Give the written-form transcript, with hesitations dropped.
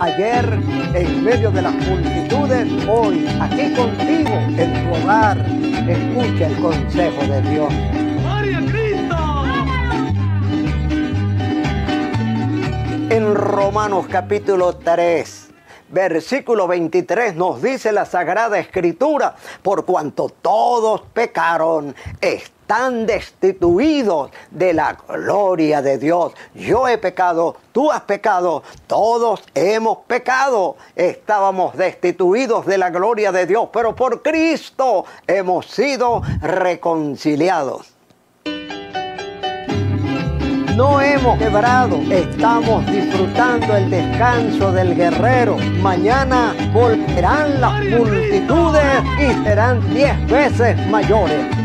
ayer en medio de las multitudes, hoy aquí contigo en tu hogar. Escucha el consejo de Dios. ¡Gloria a Cristo! En Romanos capítulo 3. Versículo 23 nos dice la Sagrada Escritura: por cuanto todos pecaron, están destituidos de la gloria de Dios. Yo he pecado, tú has pecado, todos hemos pecado. Estábamos destituidos de la gloria de Dios, pero por Cristo hemos sido reconciliados. No hemos quebrado, estamos disfrutando el descanso del guerrero. Mañana volverán las multitudes y serán 10 veces mayores.